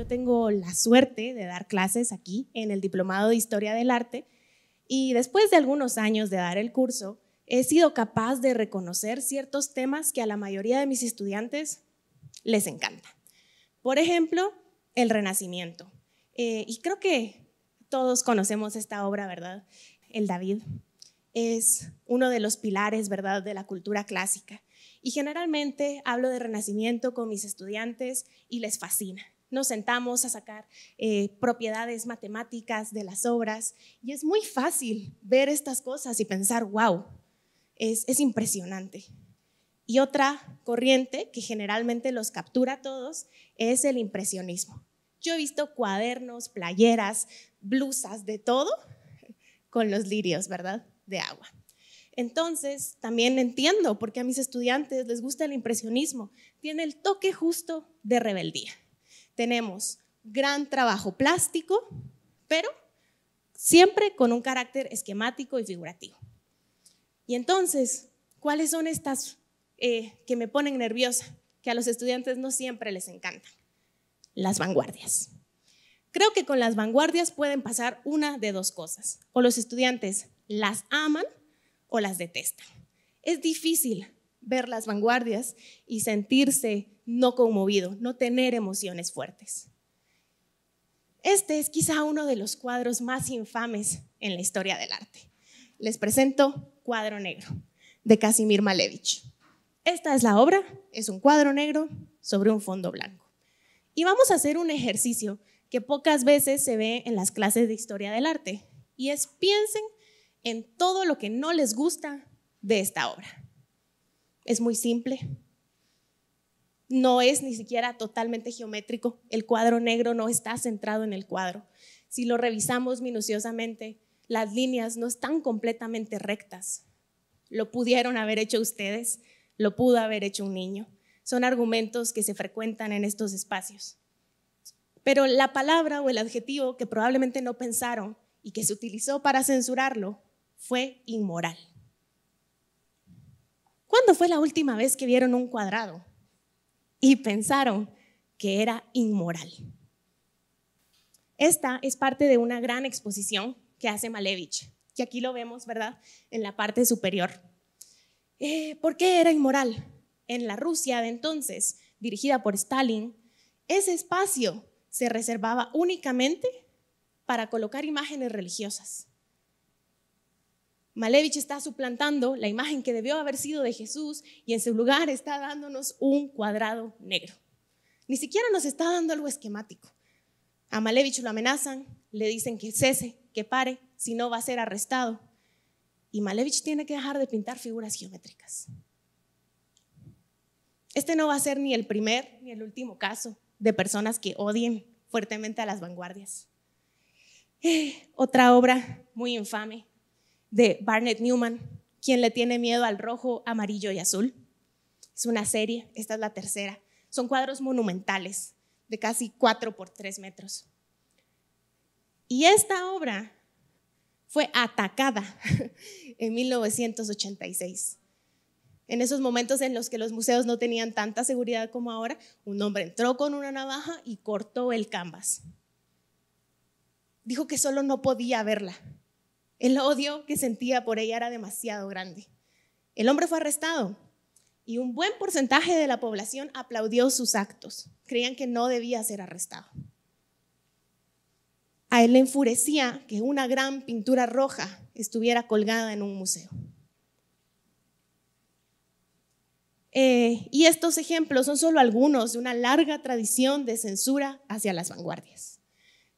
yo tengo la suerte de dar clases aquí en el Diplomado de Historia del Arte y después de algunos años de dar el curso, he sido capaz de reconocer ciertos temas que a la mayoría de mis estudiantes les encanta. Por ejemplo, el Renacimiento. Y creo que todos conocemos esta obra, ¿verdad? El David es uno de los pilares, ¿verdad?, de la cultura clásica. Y generalmente hablo de Renacimiento con mis estudiantes y les fascina. Nos sentamos a sacar propiedades matemáticas de las obras y es muy fácil ver estas cosas y pensar, wow, es impresionante. Y otra corriente que generalmente los captura a todos es el impresionismo. Yo he visto cuadernos, playeras, blusas, de todo con los lirios, ¿verdad?, de agua. Entonces, también entiendo por qué a mis estudiantes les gusta el impresionismo. Tiene el toque justo de rebeldía. Tenemos gran trabajo plástico, pero siempre con un carácter esquemático y figurativo. Y entonces, ¿cuáles son estas que me ponen nerviosa, que a los estudiantes no siempre les encantan? Las vanguardias. Creo que con las vanguardias pueden pasar una de dos cosas. O los estudiantes las aman o las detestan. Es difícil ver las vanguardias y sentirse no conmovido, no tener emociones fuertes. Este es quizá uno de los cuadros más infames en la historia del arte. Les presento Cuadro Negro, de Kasimir Malevich. Esta es la obra, es un cuadro negro sobre un fondo blanco. Y vamos a hacer un ejercicio que pocas veces se ve en las clases de historia del arte, y es piensen en todo lo que no les gusta de esta obra. Es muy simple, no es ni siquiera totalmente geométrico, el cuadro negro no está centrado en el cuadro. Si lo revisamos minuciosamente, las líneas no están completamente rectas. Lo pudieron haber hecho ustedes, lo pudo haber hecho un niño. Son argumentos que se frecuentan en estos espacios. Pero la palabra o el adjetivo que probablemente no pensaron y que se utilizó para censurarlo fue inmoral. ¿Cuándo fue la última vez que vieron un cuadrado y pensaron que era inmoral? Esta es parte de una gran exposición que hace Malevich, que aquí lo vemos, ¿verdad?, en la parte superior. ¿Por qué era inmoral? En la Rusia de entonces, dirigida por Stalin, ese espacio se reservaba únicamente para colocar imágenes religiosas. Malevich está suplantando la imagen que debió haber sido de Jesús y en su lugar está dándonos un cuadrado negro. Ni siquiera nos está dando algo esquemático. A Malevich lo amenazan, le dicen que cese, que pare, si no va a ser arrestado. Y Malevich tiene que dejar de pintar figuras geométricas. Este no va a ser ni el primer ni el último caso de personas que odien fuertemente a las vanguardias. Otra obra muy infame de Barnett Newman, ¿Quién le tiene miedo al rojo, amarillo y azul? Es una serie, esta es la tercera. Son cuadros monumentales de casi 4 por 3 metros. Y esta obra fue atacada en 1986. En esos momentos en los que los museos no tenían tanta seguridad como ahora, un hombre entró con una navaja y cortó el canvas. Dijo que solo no podía verla. El odio que sentía por ella era demasiado grande. El hombre fue arrestado y un buen porcentaje de la población aplaudió sus actos. Creían que no debía ser arrestado. A él le enfurecía que una gran pintura roja estuviera colgada en un museo. Y estos ejemplos son solo algunos de una larga tradición de censura hacia las vanguardias.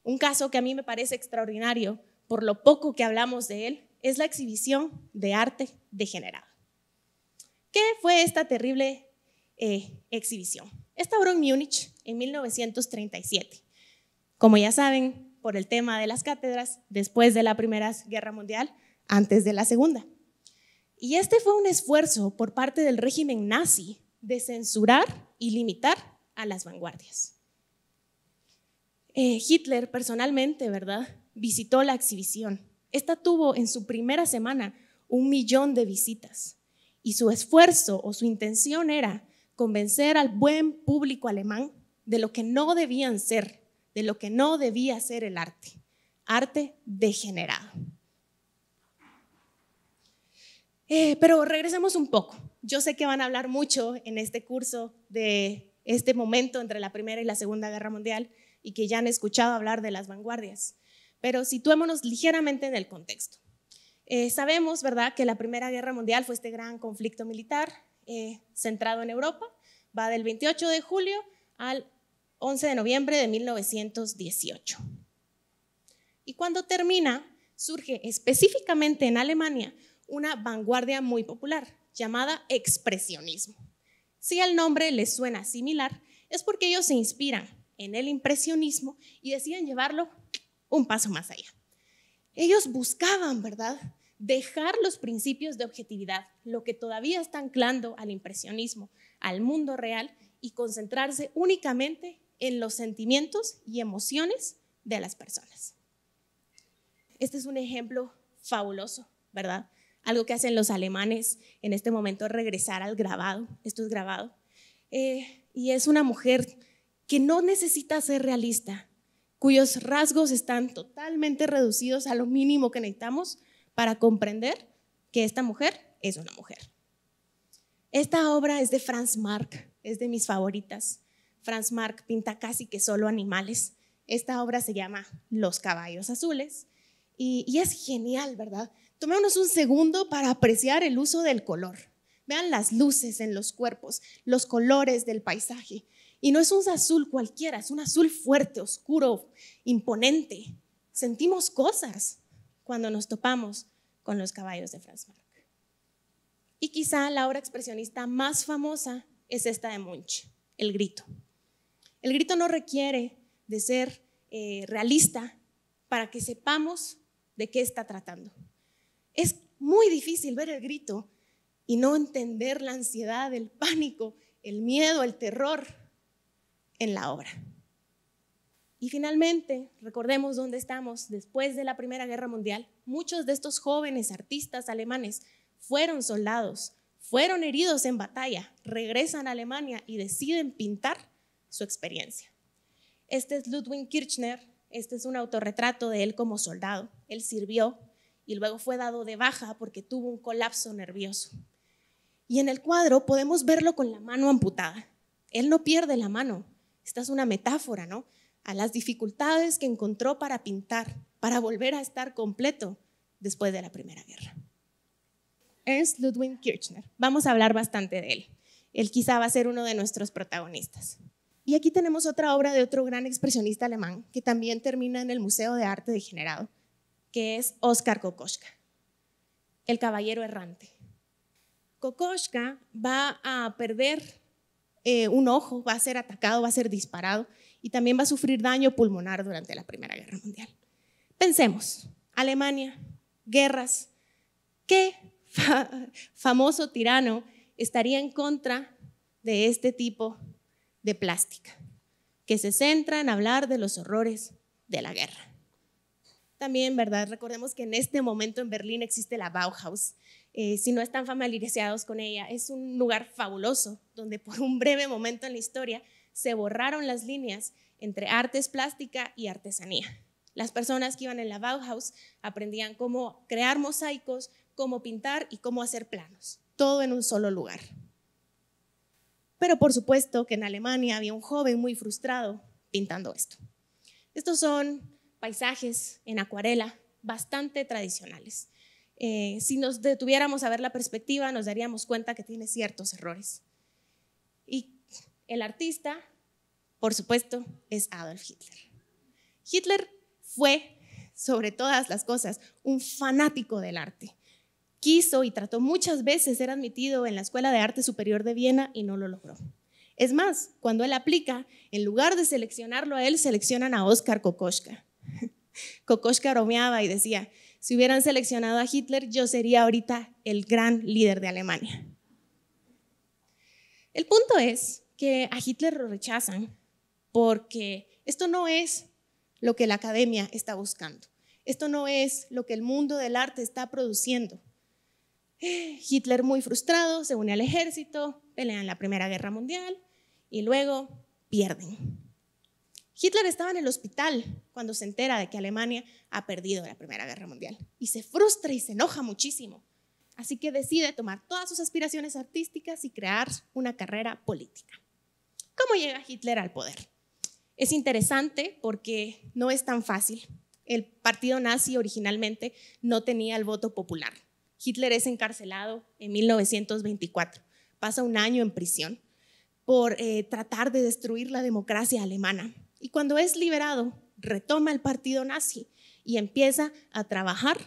Un caso que a mí me parece extraordinario, por lo poco que hablamos de él, es la exhibición de arte degenerado. ¿Qué fue esta terrible exhibición? Esta abrió en Múnich en 1937. Como ya saben, por el tema de las cátedras, después de la Primera Guerra Mundial, antes de la Segunda. Y este fue un esfuerzo por parte del régimen nazi de censurar y limitar a las vanguardias. Hitler personalmente, ¿verdad?, visitó la exhibición. Esta tuvo en su primera semana 1 millón de visitas y su esfuerzo o su intención era convencer al buen público alemán de lo que no debían ser de lo que no debía ser el arte, arte degenerado. Pero regresemos un poco. Yo sé que van a hablar mucho en este curso de este momento entre la Primera y la Segunda Guerra Mundial y que ya han escuchado hablar de las vanguardias, pero situémonos ligeramente en el contexto. Sabemos, ¿verdad?, que la Primera Guerra Mundial fue este gran conflicto militar centrado en Europa, va del 28 de julio al 11 de noviembre de 1918. Y cuando termina, surge específicamente en Alemania una vanguardia muy popular llamada expresionismo. Si el nombre les suena similar, es porque ellos se inspiran en el impresionismo y deciden llevarlo un paso más allá. Ellos buscaban, ¿verdad?, dejar los principios de objetividad, lo que todavía está anclando al impresionismo, al mundo real, y concentrarse únicamente en los sentimientos y emociones de las personas. Este es un ejemplo fabuloso, ¿verdad? Algo que hacen los alemanes en este momento, regresar al grabado, esto es grabado, y es una mujer que no necesita ser realista, cuyos rasgos están totalmente reducidos a lo mínimo que necesitamos para comprender que esta mujer es una mujer. Esta obra es de Franz Marc, es de mis favoritas. Franz Marc pinta casi que solo animales. Esta obra se llama Los caballos azules y es genial, ¿verdad? Tomémonos un segundo para apreciar el uso del color. Vean las luces en los cuerpos, los colores del paisaje. Y no es un azul cualquiera, es un azul fuerte, oscuro, imponente. Sentimos cosas cuando nos topamos con los caballos de Franz Marc. Y quizá la obra expresionista más famosa es esta de Munch, El grito. El grito no requiere de ser realista para que sepamos de qué está tratando. Es muy difícil ver El grito y no entender la ansiedad, el pánico, el miedo, el terror en la obra. Y finalmente, recordemos dónde estamos después de la Primera Guerra Mundial. Muchos de estos jóvenes artistas alemanes fueron soldados, fueron heridos en batalla, regresan a Alemania y deciden pintar su experiencia. Este es Ludwig Kirchner, este es un autorretrato de él como soldado. Él sirvió y luego fue dado de baja porque tuvo un colapso nervioso. Y en el cuadro podemos verlo con la mano amputada. Él no pierde la mano. Esta es una metáfora, ¿no?, a las dificultades que encontró para pintar, para volver a estar completo después de la Primera Guerra. Ernst Ludwig Kirchner, vamos a hablar bastante de él. Él quizá va a ser uno de nuestros protagonistas. Y aquí tenemos otra obra de otro gran expresionista alemán que también termina en el Museo de Arte Degenerado, que es Oskar Kokoschka, El caballero errante. Kokoschka va a perder un ojo, va a ser atacado, va a ser disparado y también va a sufrir daño pulmonar durante la Primera Guerra Mundial. Pensemos, Alemania, guerras, ¿qué famoso tirano estaría en contra de este tipo de plástica que se centra en hablar de los horrores de la guerra? También, ¿verdad?, recordemos que en este momento en Berlín existe la Bauhaus. Si no están familiarizados con ella, es un lugar fabuloso donde por un breve momento en la historia se borraron las líneas entre artes plástica y artesanía. Las personas que iban en la Bauhaus aprendían cómo crear mosaicos, cómo pintar y cómo hacer planos, todo en un solo lugar. Pero por supuesto que en Alemania había un joven muy frustrado pintando esto. Estos son paisajes en acuarela bastante tradicionales. Si nos detuviéramos a ver la perspectiva, nos daríamos cuenta que tiene ciertos errores. Y el artista, por supuesto, es Adolf Hitler. Hitler fue, sobre todas las cosas, un fanático del arte. Quiso y trató muchas veces ser admitido en la Escuela de Arte Superior de Viena y no lo logró. Es más, cuando él aplica, en lugar de seleccionarlo a él, seleccionan a Oskar Kokoschka. Kokoschka bromeaba y decía, si hubieran seleccionado a Hitler, yo sería ahorita el gran líder de Alemania. El punto es que a Hitler lo rechazan porque esto no es lo que la academia está buscando, esto no es lo que el mundo del arte está produciendo. Hitler, muy frustrado, se une al ejército, pelean la Primera Guerra Mundial y luego pierden. Hitler estaba en el hospital cuando se entera de que Alemania ha perdido la Primera Guerra Mundial y se frustra y se enoja muchísimo. Así que decide tomar todas sus aspiraciones artísticas y crear una carrera política. ¿Cómo llega Hitler al poder? Es interesante porque no es tan fácil. El Partido Nazi originalmente no tenía el voto popular. Hitler es encarcelado en 1924, pasa un año en prisión por tratar de destruir la democracia alemana. Y cuando es liberado, retoma el Partido Nazi y empieza a trabajar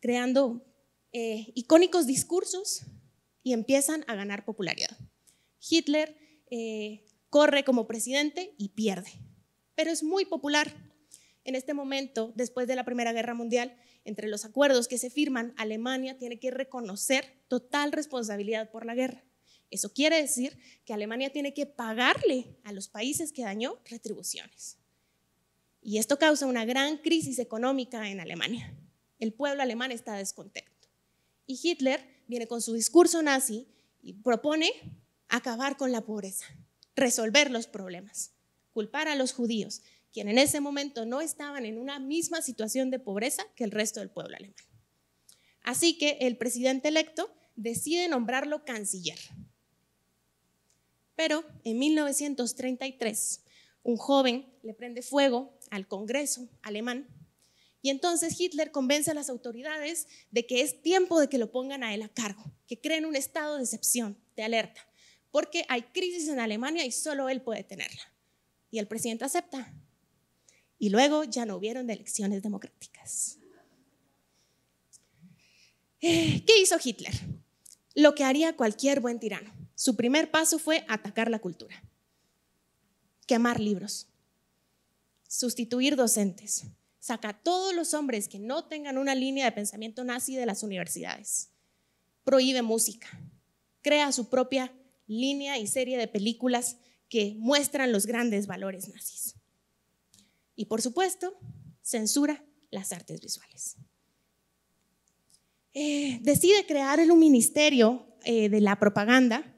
creando icónicos discursos y empiezan a ganar popularidad. Hitler corre como presidente y pierde, pero es muy popular. En este momento, después de la Primera Guerra Mundial, entre los acuerdos que se firman, Alemania tiene que reconocer total responsabilidad por la guerra. Eso quiere decir que Alemania tiene que pagarle a los países que dañó retribuciones. Y esto causa una gran crisis económica en Alemania. El pueblo alemán está descontento. Y Hitler viene con su discurso nazi y propone acabar con la pobreza, resolver los problemas, culpar a los judíos, quienes en ese momento no estaban en una misma situación de pobreza que el resto del pueblo alemán. Así que el presidente electo decide nombrarlo canciller. Pero en 1933, un joven le prende fuego al Congreso alemán y entonces Hitler convence a las autoridades de que es tiempo de que lo pongan a él a cargo, que creen un estado de excepción, de alerta, porque hay crisis en Alemania y solo él puede tenerla. Y el presidente acepta. Y luego ya no hubieron elecciones democráticas. ¿Qué hizo Hitler? Lo que haría cualquier buen tirano. Su primer paso fue atacar la cultura, quemar libros, sustituir docentes, saca a todos los hombres que no tengan una línea de pensamiento nazi de las universidades, prohíbe música, crea su propia línea y serie de películas que muestran los grandes valores nazis. Y por supuesto, censura las artes visuales. Decide crear un ministerio de la propaganda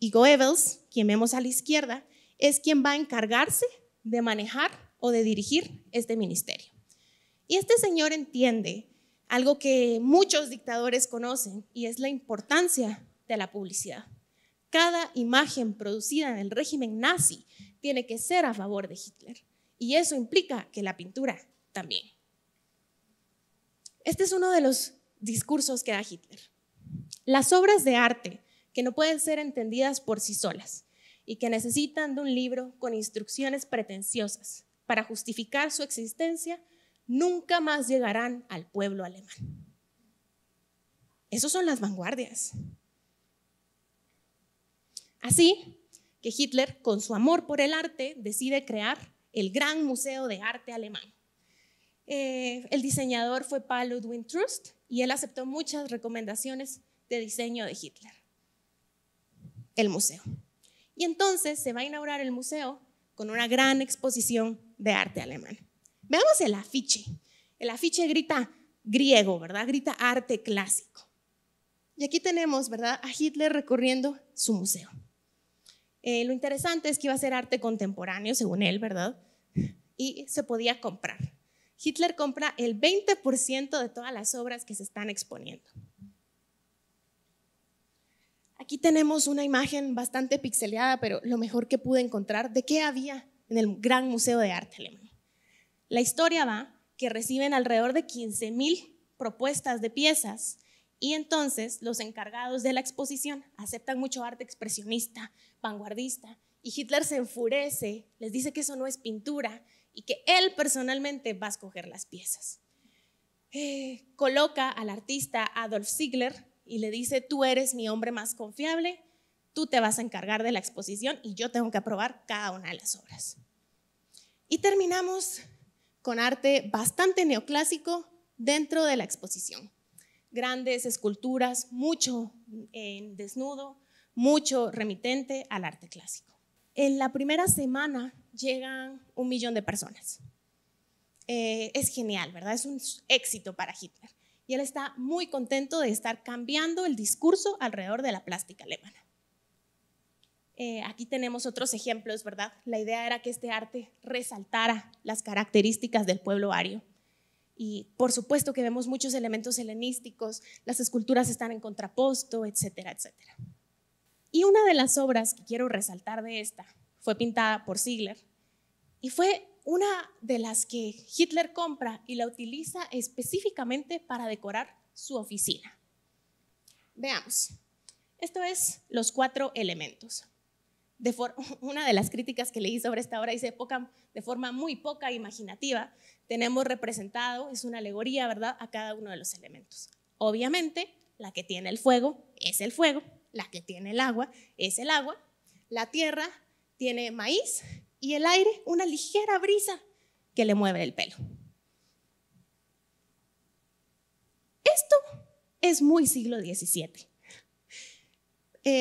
y Goebbels, quien vemos a la izquierda, es quien va a encargarse de manejar o de dirigir este ministerio. Y este señor entiende algo que muchos dictadores conocen y es la importancia de la publicidad. Cada imagen producida en el régimen nazi tiene que ser a favor de Hitler. Y eso implica que la pintura también. Este es uno de los discursos que da Hitler. Las obras de arte que no pueden ser entendidas por sí solas y que necesitan de un libro con instrucciones pretenciosas para justificar su existencia, nunca más llegarán al pueblo alemán. Esas son las vanguardias. Así que Hitler, con su amor por el arte, decide crear el Gran Museo de Arte Alemán. El diseñador fue Paul Ludwig Trust y él aceptó muchas recomendaciones de diseño de Hitler. El museo. Y entonces se va a inaugurar el museo con una gran exposición de arte alemán. Veamos el afiche. El afiche grita griego, ¿verdad? Grita arte clásico. Y aquí tenemos, ¿verdad?, a Hitler recorriendo su museo. Lo interesante es que iba a ser arte contemporáneo, según él, ¿verdad? Y se podía comprar. Hitler compra el 20% de todas las obras que se están exponiendo. Aquí tenemos una imagen bastante pixeleada, pero lo mejor que pude encontrar de qué había en el Gran Museo de Arte Alemán. La historia va que reciben alrededor de 15.000 propuestas de piezas. Y entonces los encargados de la exposición aceptan mucho arte expresionista, vanguardista, y Hitler se enfurece, les dice que eso no es pintura y que él personalmente va a escoger las piezas. Coloca al artista Adolf Hitler y le dice, tú eres mi hombre más confiable, tú te vas a encargar de la exposición y yo tengo que aprobar cada una de las obras. Y terminamos con arte bastante neoclásico dentro de la exposición. Grandes esculturas, mucho en desnudo, mucho remitente al arte clásico. En la primera semana llegan 1 millón de personas. Es genial, ¿verdad? Es un éxito para Hitler. Y él está muy contento de estar cambiando el discurso alrededor de la plástica alemana. Aquí tenemos otros ejemplos, ¿verdad? La idea era que este arte resaltara las características del pueblo ario. Y por supuesto que vemos muchos elementos helenísticos, las esculturas están en contraposto, etcétera, etcétera. Y una de las obras que quiero resaltar de esta fue pintada por Ziegler y fue una de las que Hitler compra y la utiliza específicamente para decorar su oficina. Veamos, esto es Los Cuatro Elementos. Una de las críticas que leí sobre esta obra dice, de forma muy poca imaginativa, tenemos representado, es una alegoría, ¿verdad?, a cada uno de los elementos. Obviamente, la que tiene el fuego es el fuego, la que tiene el agua es el agua, la tierra tiene maíz y el aire una ligera brisa que le mueve el pelo. Esto es muy siglo XVII.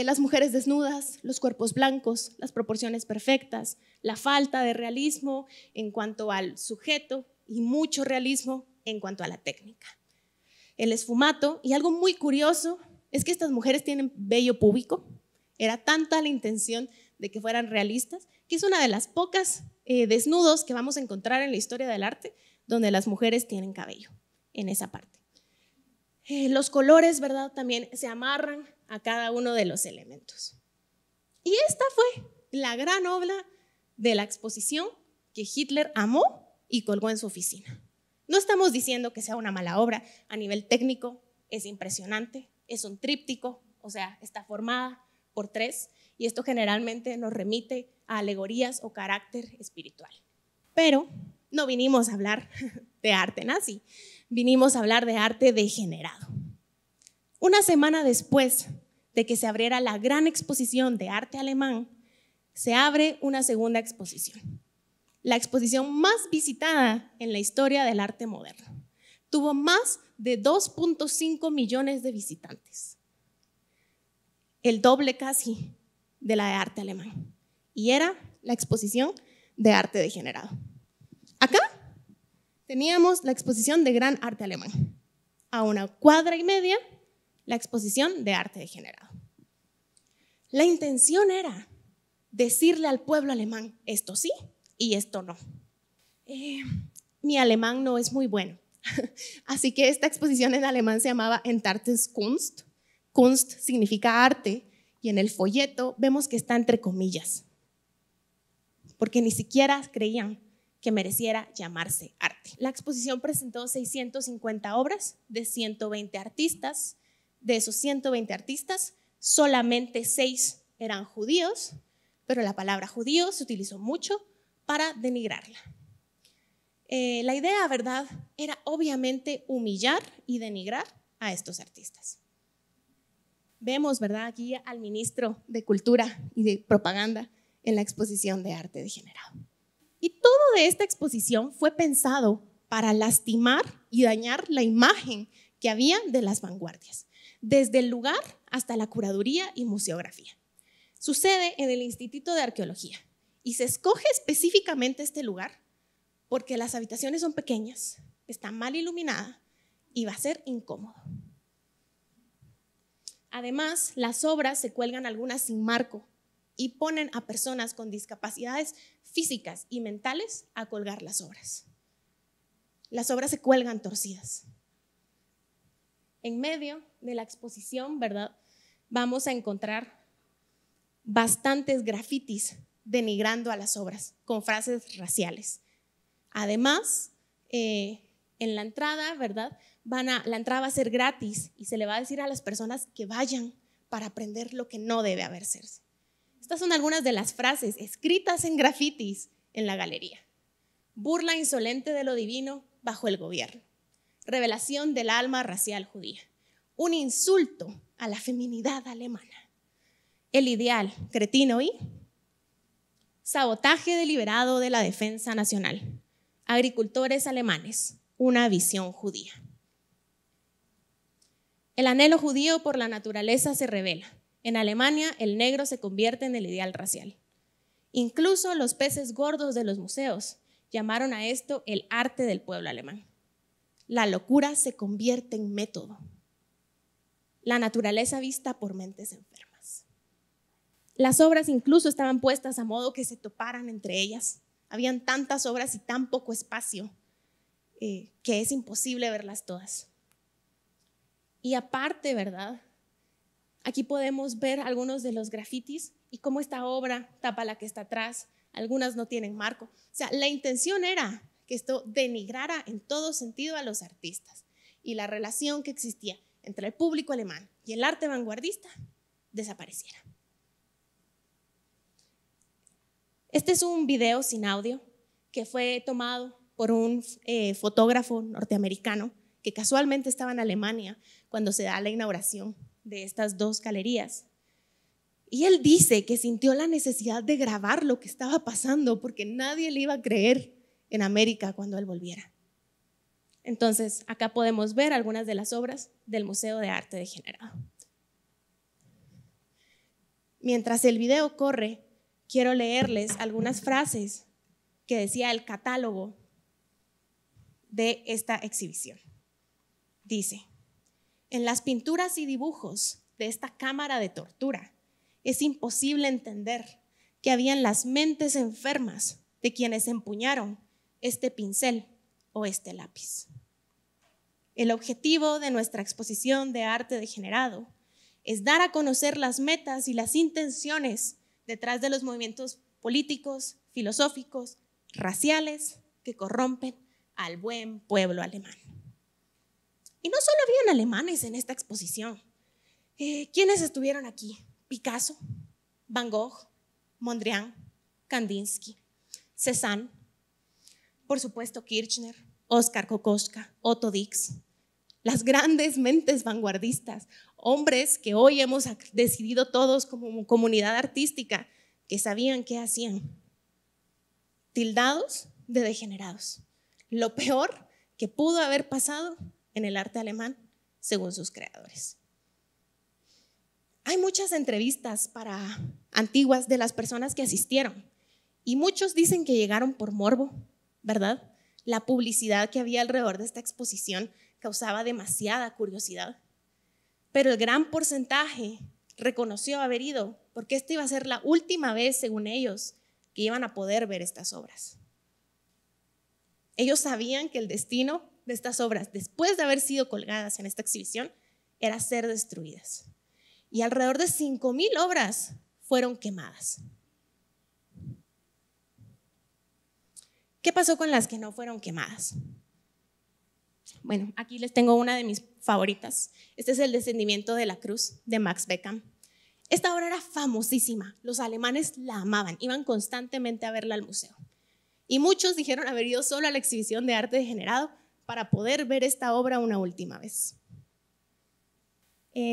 Las mujeres desnudas, los cuerpos blancos, las proporciones perfectas, la falta de realismo en cuanto al sujeto y mucho realismo en cuanto a la técnica. El esfumato, y algo muy curioso es que estas mujeres tienen vello púbico. Era tanta la intención de que fueran realistas que es una de las pocas desnudos que vamos a encontrar en la historia del arte donde las mujeres tienen cabello en esa parte. Los colores, ¿verdad?, también se amarran a cada uno de los elementos. Y esta fue la gran obra de la exposición que Hitler amó y colgó en su oficina. No estamos diciendo que sea una mala obra, a nivel técnico es impresionante, es un tríptico, o sea, está formada por tres y esto generalmente nos remite a alegorías o carácter espiritual. Pero no vinimos a hablar de arte nazi, vinimos a hablar de arte degenerado. Una semana después de que se abriera la gran exposición de arte alemán, se abre una segunda exposición, la exposición más visitada en la historia del arte moderno. Tuvo más de 2.5 millones de visitantes, el doble casi de la de arte alemán, y era la exposición de arte degenerado. Acá teníamos la exposición de gran arte alemán, a una cuadra y media la exposición de arte degenerado. La intención era decirle al pueblo alemán, esto sí y esto no. Mi alemán no es muy bueno, así que esta exposición en alemán se llamaba Entarteskunst. Kunst significa arte y en el folleto vemos que está entre comillas, porque ni siquiera creían que mereciera llamarse arte. La exposición presentó 650 obras de 120 artistas. De esos 120 artistas, solamente 6 eran judíos, pero la palabra judío se utilizó mucho para denigrarla. La idea, ¿verdad?, era obviamente humillar y denigrar a estos artistas. Vemos, ¿verdad?, aquí al ministro de Cultura y de Propaganda en la exposición de arte degenerado. Y todo de esta exposición fue pensado para lastimar y dañar la imagen que había de las vanguardias, desde el lugar hasta la curaduría y museografía. Sucede en el Instituto de Arqueología y se escoge específicamente este lugar porque las habitaciones son pequeñas, está mal iluminada y va a ser incómodo. Además, las obras se cuelgan algunas sin marco y ponen a personas con discapacidades físicas y mentales a colgar las obras. Las obras se cuelgan torcidas. En medio de la exposición, ¿verdad?, vamos a encontrar bastantes grafitis denigrando a las obras con frases raciales. Además, en la entrada, ¿verdad?, la entrada va a ser gratis y se le va a decir a las personas que vayan para aprender lo que no debe hacerse. Estas son algunas de las frases escritas en grafitis en la galería. Burla insolente de lo divino bajo el gobierno. Revelación del alma racial judía. Un insulto a la feminidad alemana. El ideal cretino y sabotaje deliberado de la defensa nacional. Agricultores alemanes, una visión judía. El anhelo judío por la naturaleza se revela. En Alemania, el negro se convierte en el ideal racial. Incluso los peces gordos de los museos llamaron a esto el arte del pueblo alemán. La locura se convierte en método. La naturaleza vista por mentes enfermas. Las obras incluso estaban puestas a modo que se toparan entre ellas. Habían tantas obras y tan poco espacio que es imposible verlas todas. Y aparte, ¿verdad? Aquí podemos ver algunos de los grafitis y cómo esta obra tapa la que está atrás. Algunas no tienen marco. O sea, la intención era que esto denigrara en todo sentido a los artistas y la relación que existía entre el público alemán y el arte vanguardista desapareciera. Este es un video sin audio que fue tomado por un fotógrafo norteamericano que casualmente estaba en Alemania cuando se da la inauguración de estas dos galerías. Y él dice que sintió la necesidad de grabar lo que estaba pasando porque nadie le iba a creer en América cuando él volviera. Entonces, acá podemos ver algunas de las obras del Museo de Arte Degenerado. Mientras el video corre, quiero leerles algunas frases que decía el catálogo de esta exhibición. Dice: en las pinturas y dibujos de esta cámara de tortura, es imposible entender que habían las mentes enfermas de quienes empuñaron este pincel o este lápiz. El objetivo de nuestra exposición de arte degenerado es dar a conocer las metas y las intenciones detrás de los movimientos políticos, filosóficos, raciales que corrompen al buen pueblo alemán. Y no solo habían alemanes en esta exposición. ¿Quiénes estuvieron aquí? Picasso, Van Gogh, Mondrian, Kandinsky, Cézanne, por supuesto Kirchner, Oskar Kokoschka, Otto Dix, las grandes mentes vanguardistas, hombres que hoy hemos decidido todos como comunidad artística que sabían qué hacían, tildados de degenerados, lo peor que pudo haber pasado en el arte alemán según sus creadores. Hay muchas entrevistas para antiguas de las personas que asistieron y muchos dicen que llegaron por morbo, ¿verdad? La publicidad que había alrededor de esta exposición causaba demasiada curiosidad, pero el gran porcentaje reconoció haber ido porque esta iba a ser la última vez, según ellos, que iban a poder ver estas obras. Ellos sabían que el destino de estas obras, después de haber sido colgadas en esta exhibición, era ser destruidas. Y alrededor de 5.000 obras fueron quemadas. ¿Qué pasó con las que no fueron quemadas? Bueno, aquí les tengo una de mis favoritas. Este es El descendimiento de la cruz, de Max Beckmann. Esta obra era famosísima. Los alemanes la amaban, iban constantemente a verla al museo. Y muchos dijeron haber ido solo a la exhibición de arte degenerado para poder ver esta obra una última vez.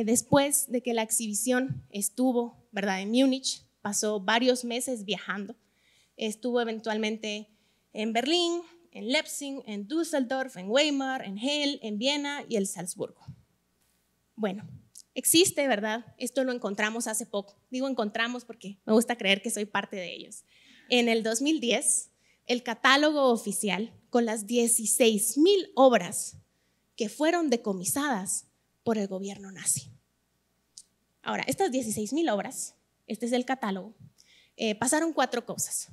Después de que la exhibición estuvo, ¿verdad?, en Múnich, pasó varios meses viajando. Estuvo eventualmente en Berlín, en Leipzig, en Düsseldorf, en Weimar, en Halle, en Viena y el Salzburgo. Bueno, existe, ¿verdad? Esto lo encontramos hace poco. Digo encontramos porque me gusta creer que soy parte de ellos. En el 2010, el catálogo oficial con las 16.000 obras que fueron decomisadas por el gobierno nazi. Ahora, estas 16.000 obras, este es el catálogo, pasaron cuatro cosas.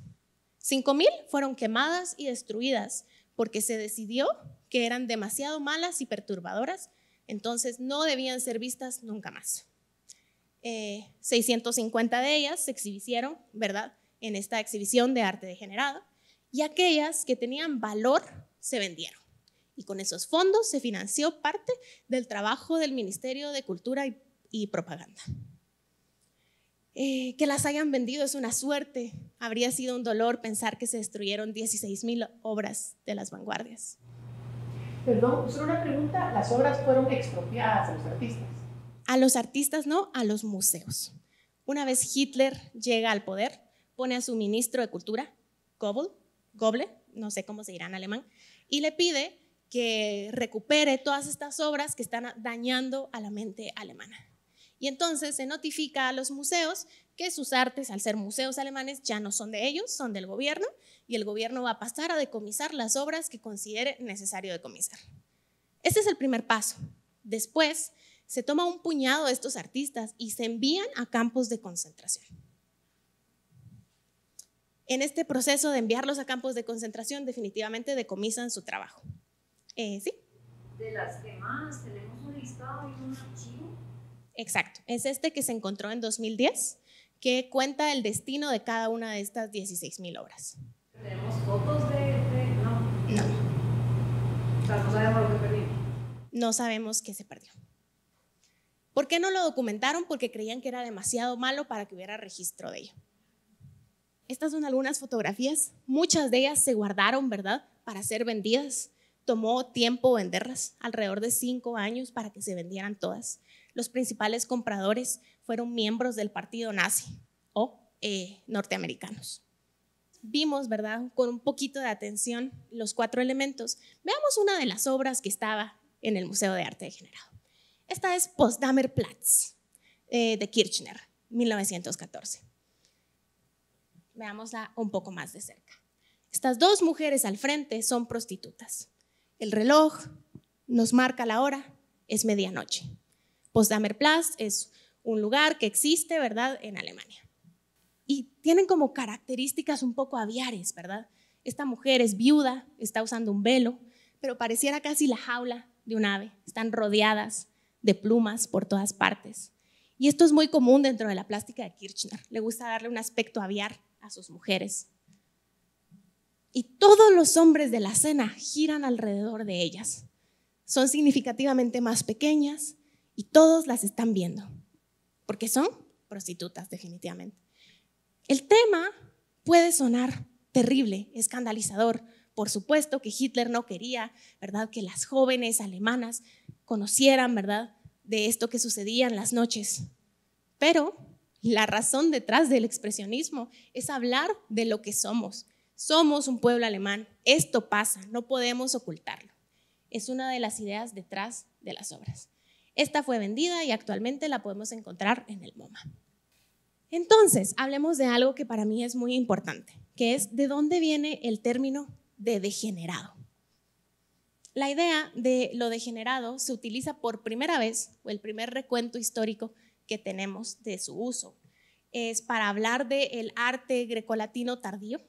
5.000 fueron quemadas y destruidas porque se decidió que eran demasiado malas y perturbadoras, entonces no debían ser vistas nunca más. 650 de ellas se exhibieron, ¿verdad?, en esta exhibición de arte degenerado, y aquellas que tenían valor se vendieron. Y con esos fondos se financió parte del trabajo del Ministerio de Cultura y Propaganda. Que las hayan vendido es una suerte. Habría sido un dolor pensar que se destruyeron 16.000 obras de las vanguardias. Perdón, solo una pregunta. ¿Las obras fueron expropiadas a los artistas? A los artistas no, a los museos. Una vez Hitler llega al poder, pone a su ministro de Cultura, Goebbels, no sé cómo se dirá en alemán, y le pide que recupere todas estas obras que están dañando a la mente alemana. Y entonces se notifica a los museos que sus artes, al ser museos alemanes, ya no son de ellos, son del gobierno, y el gobierno va a pasar a decomisar las obras que considere necesario decomisar. Este es el primer paso. Después se toma un puñado de estos artistas y se envían a campos de concentración. en este proceso de enviarlos a campos de concentración definitivamente decomisan su trabajo. ¿Sí? De las demás, tenemos un listado y un archivo. Exacto, es este que se encontró en 2010, que cuenta el destino de cada una de estas 16.000 obras. ¿Tenemos fotos de...? No. No. O sea, no sabemos lo que perdió. No sabemos qué se perdió. ¿Por qué no lo documentaron? Porque creían que era demasiado malo para que hubiera registro de ello. Estas son algunas fotografías, muchas de ellas se guardaron, ¿verdad?, para ser vendidas. Tomó tiempo venderlas, alrededor de 5 años para que se vendieran todas. Los principales compradores fueron miembros del Partido Nazi o norteamericanos. Vimos, ¿verdad?, con un poquito de atención los cuatro elementos. Veamos una de las obras que estaba en el Museo de Arte Degenerado. Esta es Potsdamer Platz de Kirchner, 1914. Veámosla un poco más de cerca. Estas dos mujeres al frente son prostitutas. El reloj nos marca la hora, es medianoche. Potsdamer Platz es un lugar que existe, ¿verdad?, en Alemania. Y tienen como características un poco aviares, ¿verdad? Esta mujer es viuda, está usando un velo, pero pareciera casi la jaula de un ave. Están rodeadas de plumas por todas partes. Y esto es muy común dentro de la plástica de Kirchner. Le gusta darle un aspecto aviar a sus mujeres. Y todos los hombres de la cena giran alrededor de ellas. Son significativamente más pequeñas y todos las están viendo, porque son prostitutas definitivamente. El tema puede sonar terrible, escandalizador. Por supuesto que Hitler no quería, ¿verdad?, que las jóvenes alemanas conocieran, ¿verdad?, de esto que sucedía en las noches. Pero la razón detrás del expresionismo es hablar de lo que somos. Somos un pueblo alemán, esto pasa, no podemos ocultarlo. Es una de las ideas detrás de las obras. Esta fue vendida y actualmente la podemos encontrar en el MoMA. Entonces, hablemos de algo que para mí es muy importante, que es de dónde viene el término de degenerado. La idea de lo degenerado se utiliza por primera vez, o el primer recuento histórico que tenemos de su uso, es para hablar del arte grecolatino tardío,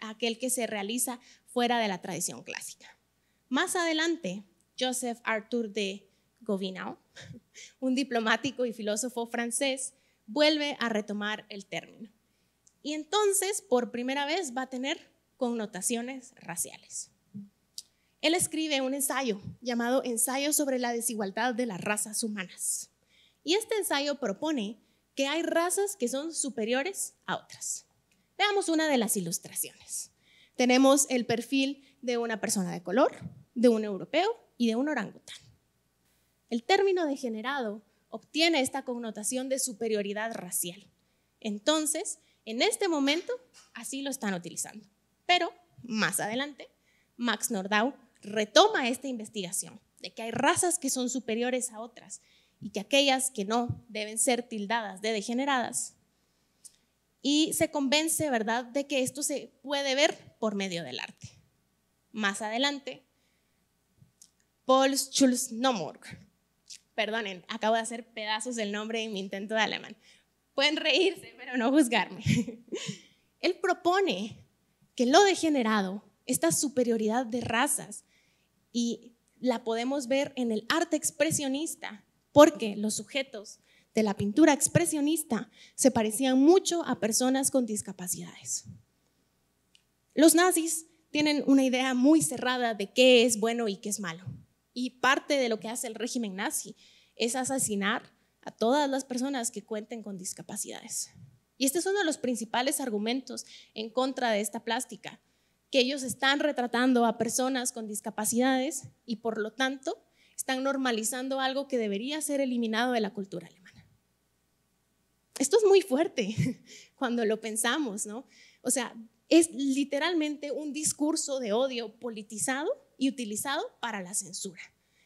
aquel que se realiza fuera de la tradición clásica. Más adelante, Joseph Arthur de Gobineau, un diplomático y filósofo francés, vuelve a retomar el término. Y entonces, por primera vez, va a tener connotaciones raciales. Él escribe un ensayo llamado Ensayo sobre la desigualdad de las razas humanas. Y este ensayo propone que hay razas que son superiores a otras. Veamos una de las ilustraciones. Tenemos el perfil de una persona de color, de un europeo y de un orangután. El término degenerado obtiene esta connotación de superioridad racial. Entonces, en este momento, así lo están utilizando. Pero, más adelante, Max Nordau retoma esta investigación de que hay razas que son superiores a otras y que aquellas que no deben ser tildadas de degeneradas, y se convence, ¿verdad?, de que esto se puede ver por medio del arte. Más adelante, Paul Schulz-Nomburg, perdonen, acabo de hacer pedazos el nombre en mi intento de alemán, pueden reírse pero no juzgarme, él propone que lo degenerado, esta superioridad de razas, y la podemos ver en el arte expresionista, porque los sujetos de la pintura expresionista se parecían mucho a personas con discapacidades. Los nazis tienen una idea muy cerrada de qué es bueno y qué es malo, y parte de lo que hace el régimen nazi es asesinar a todas las personas que cuenten con discapacidades. Y este es uno de los principales argumentos en contra de esta plástica, que ellos están retratando a personas con discapacidades y por lo tanto están normalizando algo que debería ser eliminado de la cultura alemana. Esto es muy fuerte cuando lo pensamos, ¿no? O sea, es literalmente un discurso de odio politizado y utilizado para la censura.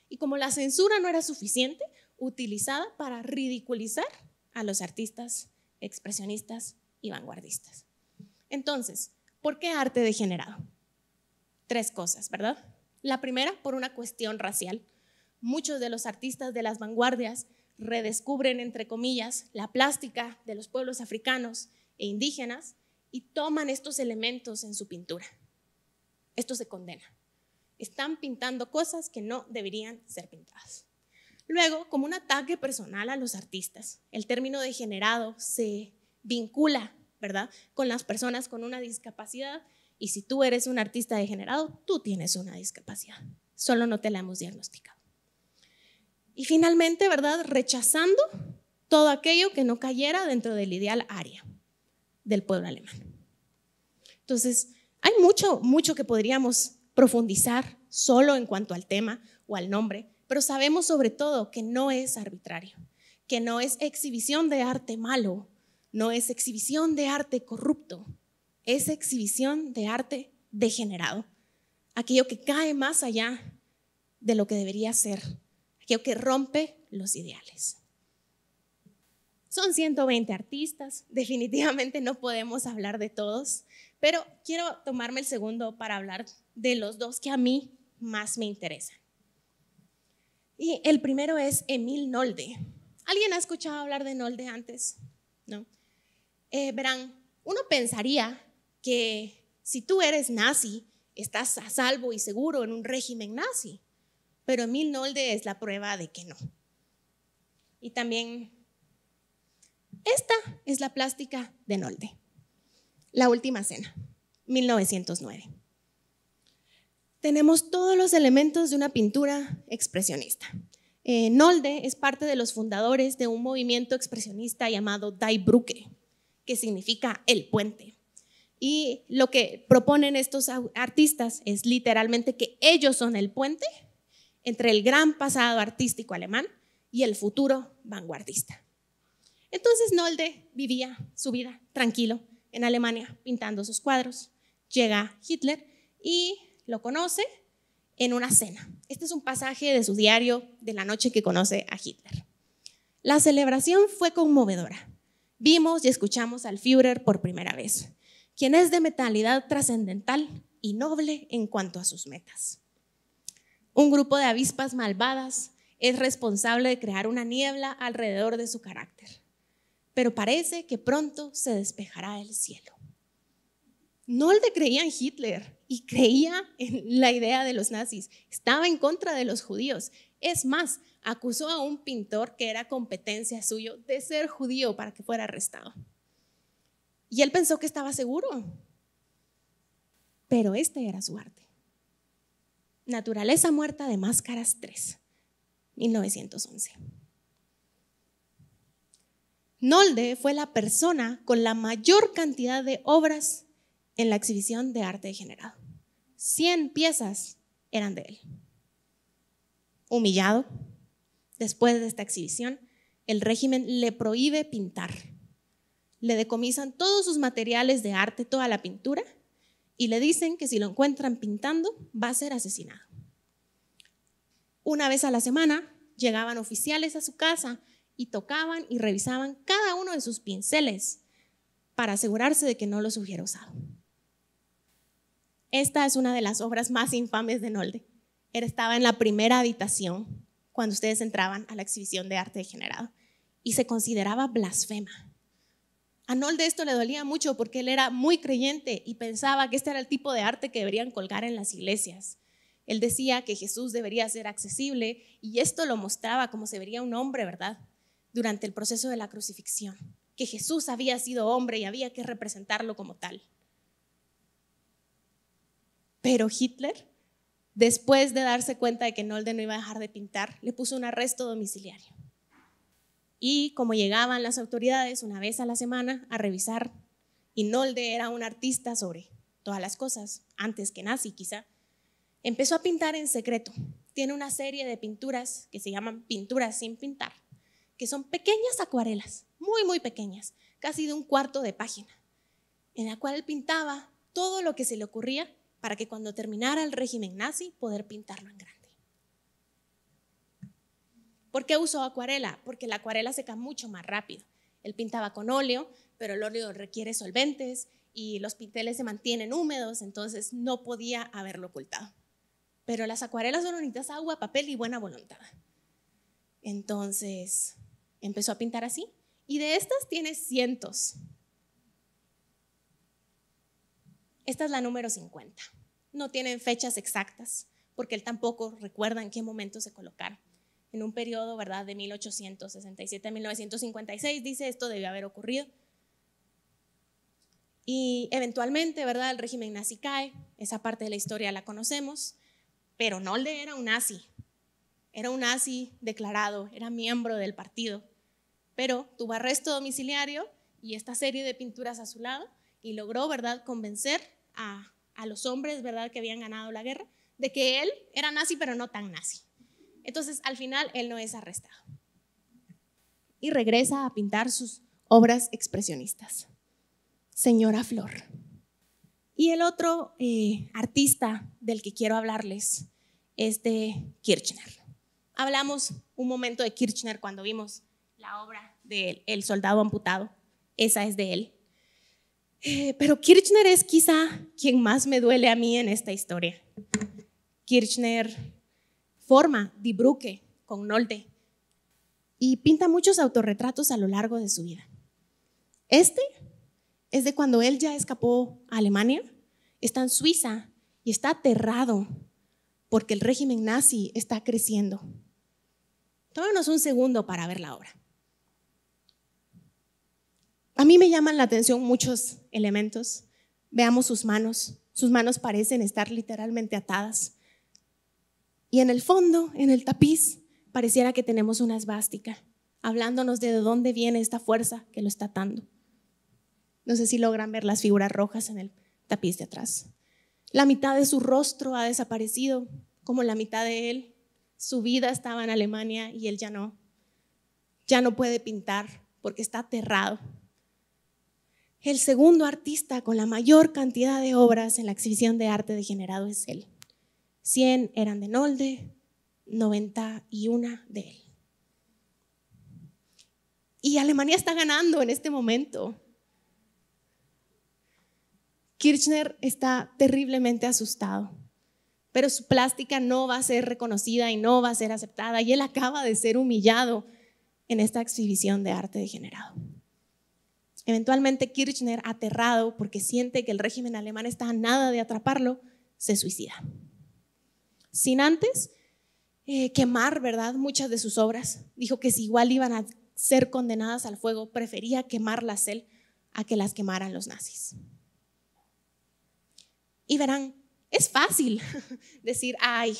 Y como la censura no era suficiente, utilizada para ridiculizar a los artistas expresionistas y vanguardistas. Entonces, ¿por qué arte degenerado? 3 cosas, ¿verdad? La primera, por una cuestión racial. Muchos de los artistas de las vanguardias redescubren, entre comillas, la plástica de los pueblos africanos e indígenas y toman estos elementos en su pintura. Esto se condena. Están pintando cosas que no deberían ser pintadas. Luego, como un ataque personal a los artistas, el término degenerado se vincula, ¿verdad?, con las personas con una discapacidad, y si tú eres un artista degenerado, tú tienes una discapacidad, solo no te la hemos diagnosticado. Y finalmente, ¿verdad?, rechazando todo aquello que no cayera dentro del ideal aria del pueblo alemán. Entonces, hay mucho que podríamos profundizar solo en cuanto al tema o al nombre, pero sabemos sobre todo que no es arbitrario, que no es exhibición de arte malo, no es exhibición de arte corrupto, es exhibición de arte degenerado, aquello que cae más allá de lo que debería ser, aquello que rompe los ideales. Son 120 artistas, definitivamente no podemos hablar de todos, pero quiero tomarme el segundo para hablar de los dos que a mí más me interesan. Y el primero es Emil Nolde. ¿Alguien ha escuchado hablar de Nolde antes? ¿No? Verán, uno pensaría que si tú eres nazi, estás a salvo y seguro en un régimen nazi, pero Emil Nolde es la prueba de que no. Y también, esta es la plástica de Nolde, La última cena, 1909. Tenemos todos los elementos de una pintura expresionista. Nolde es parte de los fundadores de un movimiento expresionista llamado Die Brücke, que significa el puente. Y lo que proponen estos artistas es literalmente que ellos son el puente entre el gran pasado artístico alemán y el futuro vanguardista. Entonces Nolde vivía su vida tranquilo en Alemania pintando sus cuadros. Llega Hitler y lo conoce en una cena. Este es un pasaje de su diario de la noche que conoce a Hitler. La celebración fue conmovedora. Vimos y escuchamos al Führer por primera vez, quien es de mentalidad trascendental y noble en cuanto a sus metas. Un grupo de avispas malvadas es responsable de crear una niebla alrededor de su carácter, pero parece que pronto se despejará el cielo. Nolde creía en Hitler y creía en la idea de los nazis, estaba en contra de los judíos. Es más, acusó a un pintor que era competencia suyo de ser judío para que fuera arrestado. Y él pensó que estaba seguro, pero este era su arte. Naturaleza muerta de máscaras 3, 1911. Nolde fue la persona con la mayor cantidad de obras en la exhibición de arte degenerado. 100 piezas eran de él. Humillado, después de esta exhibición, el régimen le prohíbe pintar. Le decomisan todos sus materiales de arte, toda la pintura, y le dicen que si lo encuentran pintando, va a ser asesinado. Una vez a la semana llegaban oficiales a su casa y tocaban y revisaban cada uno de sus pinceles para asegurarse de que no los hubiera usado. Esta es una de las obras más infames de Nolde. Él estaba en la primera habitación cuando ustedes entraban a la exhibición de arte degenerado y se consideraba blasfema. A Nolde esto le dolía mucho porque él era muy creyente y pensaba que este era el tipo de arte que deberían colgar en las iglesias. Él decía que Jesús debería ser accesible y esto lo mostraba como se vería un hombre, ¿verdad?, durante el proceso de la crucifixión, que Jesús había sido hombre y había que representarlo como tal. Pero Hitler, después de darse cuenta de que Nolde no iba a dejar de pintar, le puso un arresto domiciliario. Y como llegaban las autoridades una vez a la semana a revisar, y Nolde era un artista sobre todas las cosas, antes que nazi quizá, empezó a pintar en secreto. Tiene una serie de pinturas que se llaman pinturas sin pintar, que son pequeñas acuarelas, muy pequeñas, casi de un cuarto de página, en la cual pintaba todo lo que se le ocurría para que cuando terminara el régimen nazi poder pintarlo en grande. ¿Por qué usó acuarela? Porque la acuarela seca mucho más rápido. Él pintaba con óleo, pero el óleo requiere solventes y los pinteles se mantienen húmedos, entonces no podía haberlo ocultado. Pero las acuarelas solo necesitas agua, papel y buena voluntad. Entonces empezó a pintar así, y de estas tiene cientos. Esta es la número 50. No tienen fechas exactas, porque él tampoco recuerda en qué momento se colocaron. En un periodo, ¿verdad?, de 1867 a 1956, dice, esto debió haber ocurrido. Y eventualmente, ¿verdad?, el régimen nazi cae, esa parte de la historia la conocemos, pero Nolde era un nazi declarado, era miembro del partido, pero tuvo arresto domiciliario y esta serie de pinturas a su lado y logró, ¿verdad?, convencer a los hombres, ¿verdad?, que habían ganado la guerra de que él era nazi pero no tan nazi. Entonces, al final, él no es arrestado y regresa a pintar sus obras expresionistas. Señora Flor. Y el otro artista del que quiero hablarles es de Kirchner. Hablamos un momento de Kirchner cuando vimos la obra de El soldado amputado, esa es de él. Pero Kirchner es quizá quien más me duele a mí en esta historia. Kirchner forma Die Brücke con Nolde y pinta muchos autorretratos a lo largo de su vida. Este es de cuando él ya escapó a Alemania, está en Suiza y está aterrado porque el régimen nazi está creciendo. Tómenos un segundo para ver la obra. A mí me llaman la atención muchos elementos. Veamos sus manos. Sus manos parecen estar literalmente atadas. Y en el fondo, en el tapiz, pareciera que tenemos una esvástica, hablándonos de dónde viene esta fuerza que lo está atando. No sé si logran ver las figuras rojas en el tapiz de atrás. La mitad de su rostro ha desaparecido, como la mitad de él. Su vida estaba en Alemania y él ya no puede pintar porque está aterrado. El segundo artista con la mayor cantidad de obras en la exhibición de arte degenerado es él. 100 eran de Nolde, 91 de él. Y Alemania está ganando en este momento. Kirchner está terriblemente asustado, pero su plástica no va a ser reconocida y no va a ser aceptada y él acaba de ser humillado en esta exhibición de arte degenerado. Eventualmente Kirchner, aterrado porque siente que el régimen alemán está a nada de atraparlo, se suicida. Sin antes quemar, ¿verdad?, muchas de sus obras. Dijo que si igual iban a ser condenadas al fuego, prefería quemarlas él a que las quemaran los nazis. Y verán, es fácil decir, ay,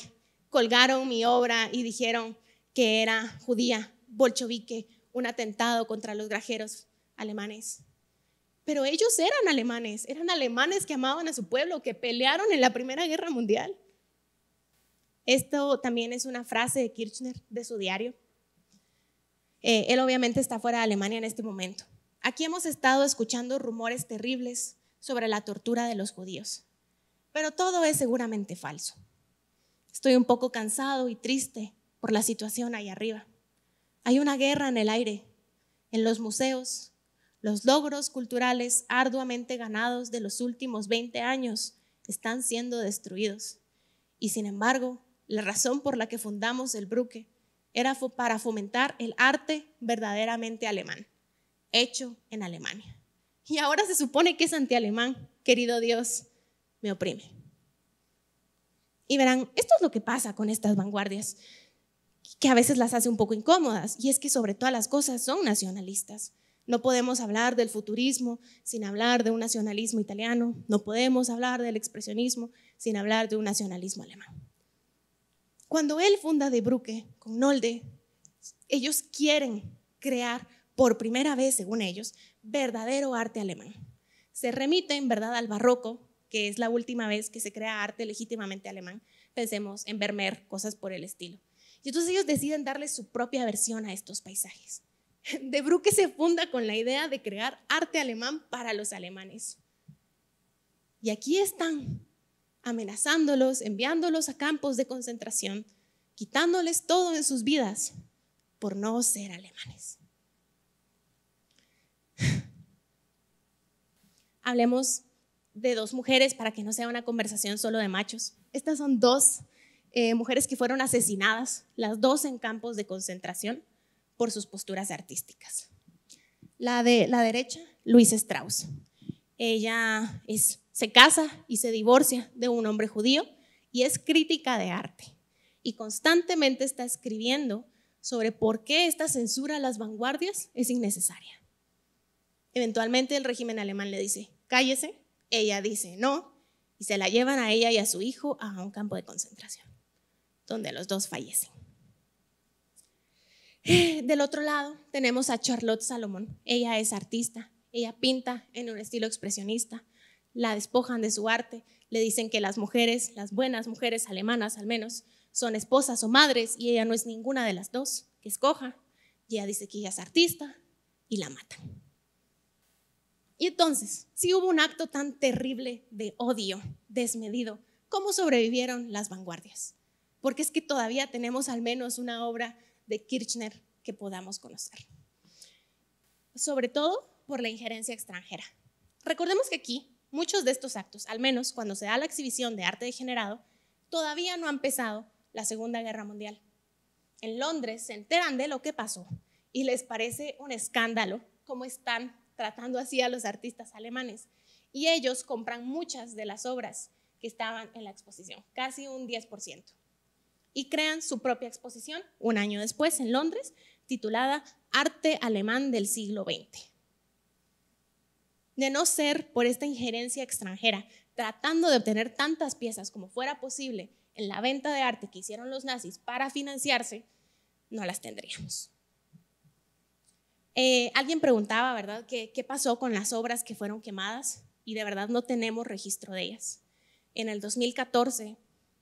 colgaron mi obra y dijeron que era judía, bolchevique, un atentado contra los granjeros alemanes. Pero ellos eran alemanes que amaban a su pueblo, que pelearon en la Primera Guerra Mundial. Esto también es una frase de Kirchner, de su diario. Él obviamente está fuera de Alemania en este momento. Aquí hemos estado escuchando rumores terribles sobre la tortura de los judíos. Pero todo es seguramente falso. Estoy un poco cansado y triste por la situación ahí arriba. Hay una guerra en el aire, en los museos. Los logros culturales arduamente ganados de los últimos 20 años están siendo destruidos. Y sin embargo, la razón por la que fundamos el Brücke era para fomentar el arte verdaderamente alemán, hecho en Alemania. Y ahora se supone que es antialemán, querido Dios. Me oprime. Y verán, esto es lo que pasa con estas vanguardias, que a veces las hace un poco incómodas, y es que sobre todas las cosas son nacionalistas. No podemos hablar del futurismo sin hablar de un nacionalismo italiano, no podemos hablar del expresionismo sin hablar de un nacionalismo alemán. Cuando él funda Die Brücke con Nolde, ellos quieren crear por primera vez, según ellos, verdadero arte alemán. Se remiten, ¿verdad?, al barroco, que es la última vez que se crea arte legítimamente alemán. Pensemos en Vermeer, cosas por el estilo. Y entonces ellos deciden darle su propia versión a estos paisajes. Die Brücke se funda con la idea de crear arte alemán para los alemanes. Y aquí están amenazándolos, enviándolos a campos de concentración, quitándoles todo en sus vidas por no ser alemanes. Hablemos de dos mujeres para que no sea una conversación solo de machos. Estas son dos mujeres que fueron asesinadas, las dos en campos de concentración por sus posturas artísticas. La de la derecha, Louise Strauss. Ella es se casa y se divorcia de un hombre judío y es crítica de arte. Y constantemente está escribiendo sobre por qué esta censura a las vanguardias es innecesaria. Eventualmente el régimen alemán le dice, cállese, ella dice no, y se la llevan a ella y a su hijo a un campo de concentración, donde los dos fallecen. Del otro lado tenemos a Charlotte Salomón, ella es artista, ella pinta en un estilo expresionista, la despojan de su arte, le dicen que las mujeres, las buenas mujeres alemanas al menos, son esposas o madres y ella no es ninguna de las dos, que escoja, y ella dice que ella es artista y la matan. Y entonces, si hubo un acto tan terrible de odio desmedido, ¿cómo sobrevivieron las vanguardias? Porque es que todavía tenemos al menos una obra de Kirchner que podamos conocer. Sobre todo por la injerencia extranjera. Recordemos que aquí, muchos de estos actos, al menos cuando se da la exhibición de arte degenerado, todavía no ha empezado la Segunda Guerra Mundial. En Londres se enteran de lo que pasó y les parece un escándalo cómo están tratando así a los artistas alemanes. Y ellos compran muchas de las obras que estaban en la exposición, casi un 10%. Y crean su propia exposición un año después en Londres, titulada Arte Alemán del siglo XX. De no ser por esta injerencia extranjera, tratando de obtener tantas piezas como fuera posible en la venta de arte que hicieron los nazis para financiarse, no las tendríamos. Alguien preguntaba, ¿verdad?, ¿qué pasó con las obras que fueron quemadas? Y de verdad no tenemos registro de ellas. En el 2014,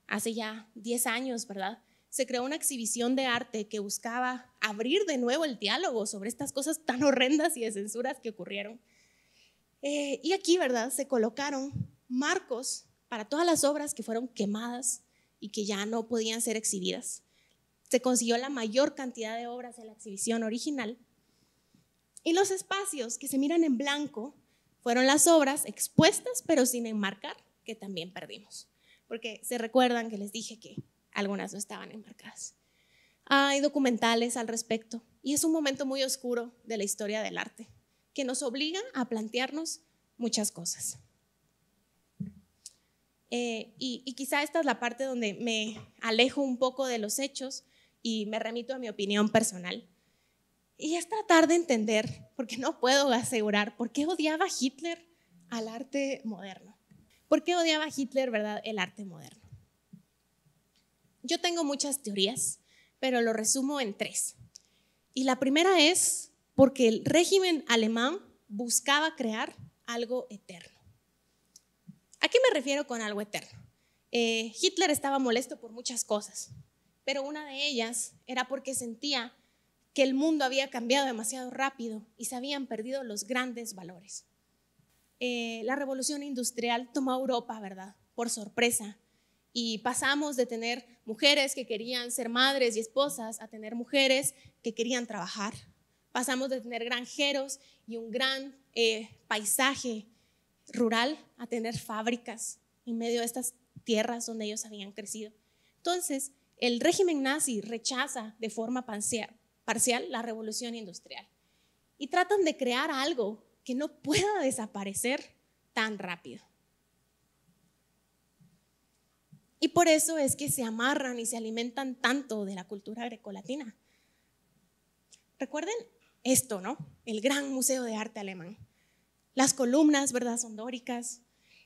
hace ya 10 años, ¿verdad?, se creó una exhibición de arte que buscaba abrir de nuevo el diálogo sobre estas cosas tan horrendas y de censuras que ocurrieron. Y aquí, ¿verdad?, se colocaron marcos para todas las obras que fueron quemadas y que ya no podían ser exhibidas. Se consiguió la mayor cantidad de obras en la exhibición original. Y los espacios que se miran en blanco fueron las obras expuestas, pero sin enmarcar, que también perdimos. Porque se recuerdan que les dije que algunas no estaban enmarcadas. Hay documentales al respecto y es un momento muy oscuro de la historia del arte que nos obliga a plantearnos muchas cosas. Y quizá esta es la parte donde me alejo un poco de los hechos y me remito a mi opinión personal. Y es tratar de entender, porque no puedo asegurar, ¿por qué odiaba Hitler al arte moderno? ¿Por qué odiaba Hitler, verdad, el arte moderno? Yo tengo muchas teorías, pero lo resumo en tres. Y la primera es porque el régimen alemán buscaba crear algo eterno. ¿A qué me refiero con algo eterno? Hitler estaba molesto por muchas cosas, pero una de ellas era porque sentía que el mundo había cambiado demasiado rápido y se habían perdido los grandes valores. La revolución industrial tomó a Europa, ¿verdad?, por sorpresa, y pasamos de tener mujeres que querían ser madres y esposas a tener mujeres que querían trabajar. Pasamos de tener granjeros y un gran paisaje rural a tener fábricas en medio de estas tierras donde ellos habían crecido. Entonces, el régimen nazi rechaza de forma parcial la revolución industrial y tratan de crear algo que no pueda desaparecer tan rápido. Y por eso es que se amarran y se alimentan tanto de la cultura grecolatina. Recuerden esto, ¿no? El Gran Museo de Arte Alemán. Las columnas, ¿verdad?, son dóricas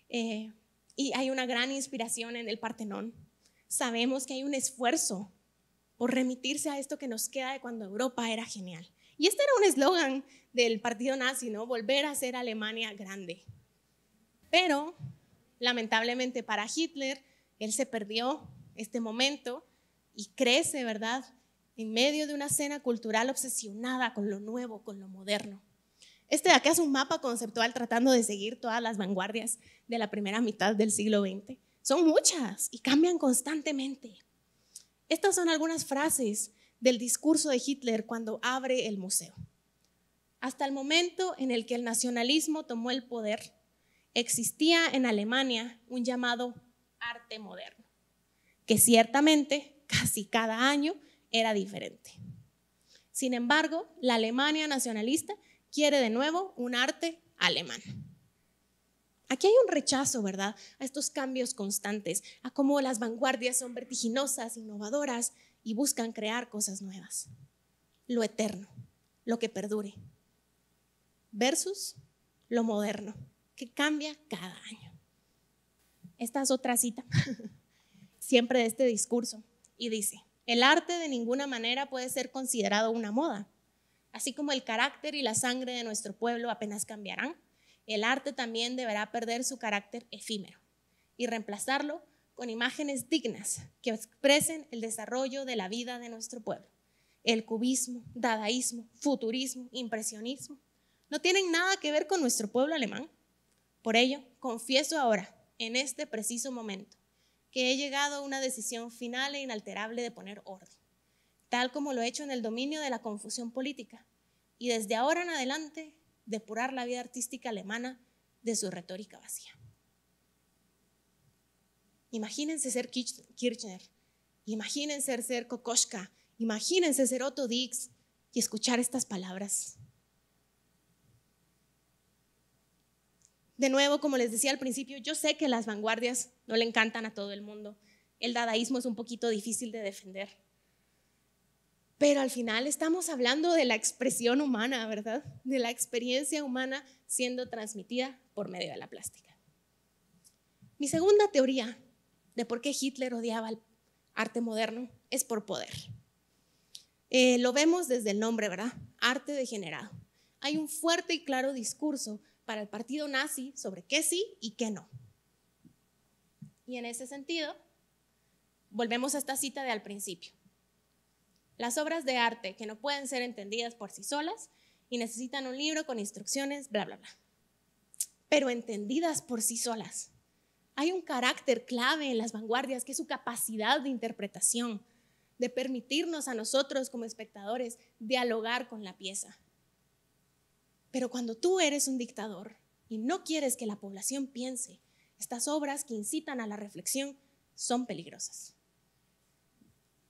y hay una gran inspiración en el Partenón. Sabemos que hay un esfuerzo por remitirse a esto que nos queda de cuando Europa era genial. Y este era un eslogan del Partido Nazi, ¿no? Volver a ser Alemania grande. Pero, lamentablemente para Hitler, él se perdió este momento y crece, ¿verdad?, en medio de una cena cultural obsesionada con lo nuevo, con lo moderno. Este de acá es un mapa conceptual tratando de seguir todas las vanguardias de la primera mitad del siglo XX. Son muchas y cambian constantemente. Estas son algunas frases del discurso de Hitler cuando abre el museo. Hasta el momento en el que el nacionalismo tomó el poder, existía en Alemania un llamado arte moderno, que ciertamente casi cada año era diferente. Sin embargo, la Alemania nacionalista quiere de nuevo un arte alemán. Aquí hay un rechazo, ¿verdad?, a estos cambios constantes, a cómo las vanguardias son vertiginosas, innovadoras y buscan crear cosas nuevas. Lo eterno, lo que perdure, versus lo moderno, que cambia cada año. Esta es otra cita, siempre de este discurso, y dice: el arte de ninguna manera puede ser considerado una moda, así como el carácter y la sangre de nuestro pueblo apenas cambiarán. El arte también deberá perder su carácter efímero y reemplazarlo con imágenes dignas que expresen el desarrollo de la vida de nuestro pueblo. El cubismo, dadaísmo, futurismo, impresionismo no tienen nada que ver con nuestro pueblo alemán. Por ello, confieso ahora, en este preciso momento, que he llegado a una decisión final e inalterable de poner orden, tal como lo he hecho en el dominio de la confusión política, y desde ahora en adelante depurar la vida artística alemana de su retórica vacía. Imagínense ser Kirchner, imagínense ser Kokoschka, imagínense ser Otto Dix y escuchar estas palabras. De nuevo, como les decía al principio, yo sé que las vanguardias no le encantan a todo el mundo. El dadaísmo es un poquito difícil de defender. Pero al final estamos hablando de la expresión humana, ¿verdad? De la experiencia humana siendo transmitida por medio de la plástica. Mi segunda teoría de por qué Hitler odiaba el arte moderno es por poder. Lo vemos desde el nombre, ¿verdad? Arte degenerado. Hay un fuerte y claro discurso para el partido nazi sobre qué sí y qué no. Y en ese sentido, volvemos a esta cita de al principio. Las obras de arte que no pueden ser entendidas por sí solas y necesitan un libro con instrucciones, bla, bla, bla. Pero entendidas por sí solas. Hay un carácter clave en las vanguardias que es su capacidad de interpretación, de permitirnos a nosotros como espectadores dialogar con la pieza. Pero cuando tú eres un dictador y no quieres que la población piense, estas obras que incitan a la reflexión son peligrosas.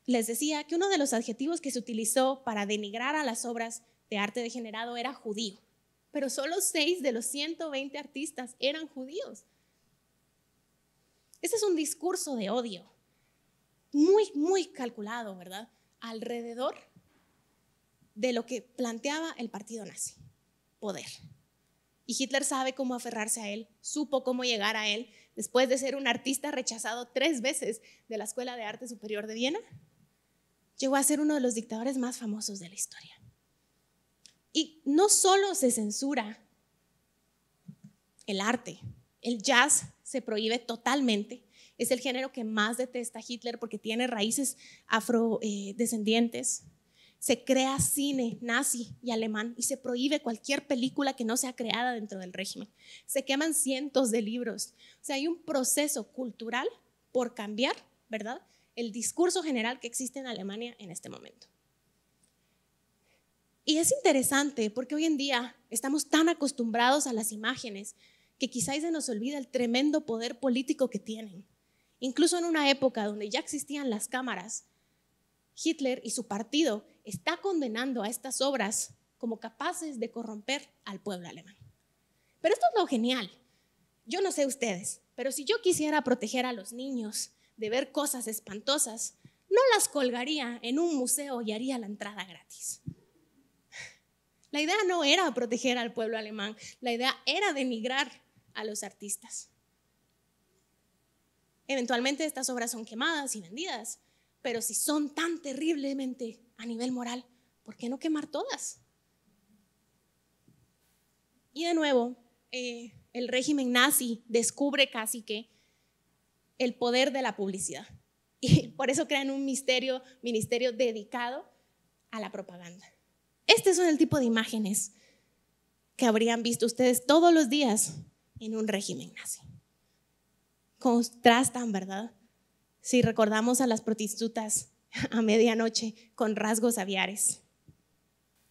Les decía que uno de los adjetivos que se utilizó para denigrar a las obras de arte degenerado era judío, pero solo 6 de los 120 artistas eran judíos. Ese es un discurso de odio, muy, muy calculado, ¿verdad?, alrededor de lo que planteaba el partido nazi, poder. Y Hitler sabe cómo aferrarse a él, supo cómo llegar a él, después de ser un artista rechazado 3 veces de la Escuela de Arte Superior de Viena. Llegó a ser uno de los dictadores más famosos de la historia. Y no solo se censura el arte, el jazz se prohíbe totalmente, es el género que más detesta Hitler porque tiene raíces afrodescendientes. Se crea cine nazi y alemán y se prohíbe cualquier película que no sea creada dentro del régimen. Se queman cientos de libros. O sea, hay un proceso cultural por cambiar, ¿verdad?, el discurso general que existe en Alemania en este momento. Y es interesante porque hoy en día estamos tan acostumbrados a las imágenes que quizás se nos olvida el tremendo poder político que tienen. Incluso en una época donde ya existían las cámaras, Hitler y su partido está condenando a estas obras como capaces de corromper al pueblo alemán. Pero esto es lo genial. Yo no sé ustedes, pero si yo quisiera proteger a los niños de ver cosas espantosas, no las colgaría en un museo y haría la entrada gratis. La idea no era proteger al pueblo alemán, la idea era denigrar a los artistas. Eventualmente estas obras son quemadas y vendidas, pero si son tan terriblemente a nivel moral, ¿por qué no quemar todas? Y de nuevo, el régimen nazi descubre casi que el poder de la publicidad. Y por eso crean un ministerio dedicado a la propaganda. Este son el tipo de imágenes que habrían visto ustedes todos los días en un régimen nazi. Contrastan, ¿verdad?, si recordamos a las prostitutas a medianoche con rasgos aviares.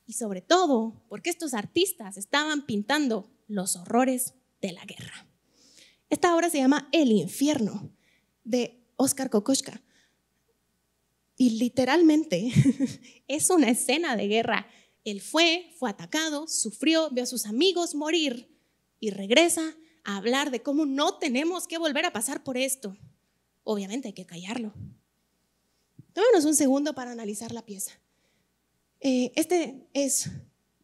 Y sobre todo, porque estos artistas estaban pintando los horrores de la guerra. Esta obra se llama El infierno, de Oskar Kokoschka. Y literalmente es una escena de guerra. Él fue atacado, sufrió, vio a sus amigos morir y regresa a hablar de cómo no tenemos que volver a pasar por esto, obviamente hay que callarlo. Tómenos un segundo para analizar la pieza. Este es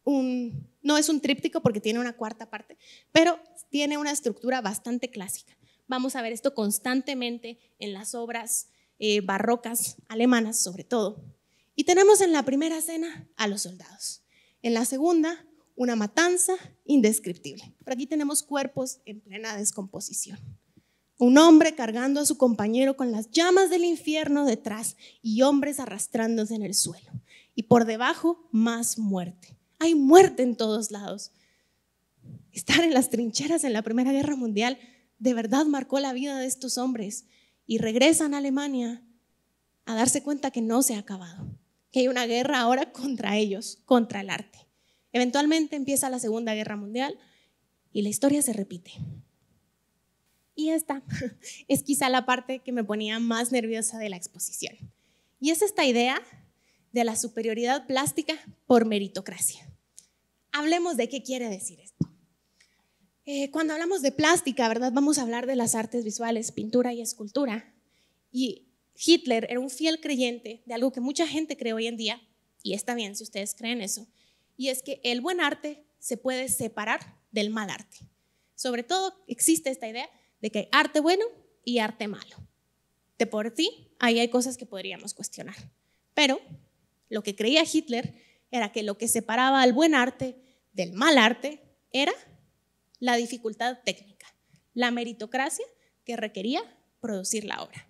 no es un tríptico porque tiene una cuarta parte, pero tiene una estructura bastante clásica. Vamos a ver esto constantemente en las obras barrocas alemanas sobre todo. Y tenemos en la primera escena a los soldados. En la segunda, una matanza indescriptible. Por aquí tenemos cuerpos en plena descomposición. Un hombre cargando a su compañero con las llamas del infierno detrás y hombres arrastrándose en el suelo. Y por debajo, más muerte. Hay muerte en todos lados. Estar en las trincheras en la Primera Guerra Mundial de verdad marcó la vida de estos hombres y regresan a Alemania a darse cuenta que no se ha acabado, que hay una guerra ahora contra ellos, contra el arte. Eventualmente empieza la Segunda Guerra Mundial y la historia se repite. Y esta es quizá la parte que me ponía más nerviosa de la exposición. Y es esta idea de la superioridad plástica por meritocracia. Hablemos de qué quiere decir esto. Cuando hablamos de plástica, ¿verdad? Vamos a hablar de las artes visuales, pintura y escultura. Y Hitler era un fiel creyente de algo que mucha gente cree hoy en día, y está bien si ustedes creen eso, y es que el buen arte se puede separar del mal arte. Sobre todo existe esta idea de que hay arte bueno y arte malo. De por sí, ahí hay cosas que podríamos cuestionar. Pero lo que creía Hitler era que lo que separaba al buen arte del mal arte era la dificultad técnica, la meritocracia que requería producir la obra.